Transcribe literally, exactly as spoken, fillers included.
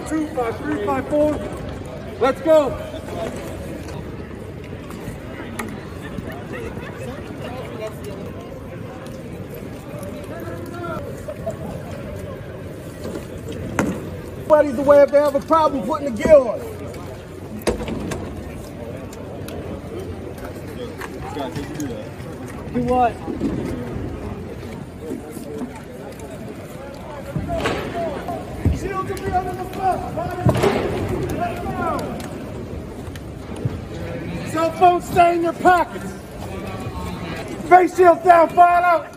by two, by three, by four. Let's go. Everybody's aware if they have a problem putting the gear on. Do what? Cell phones stay in your pockets. Face shields down, fire out.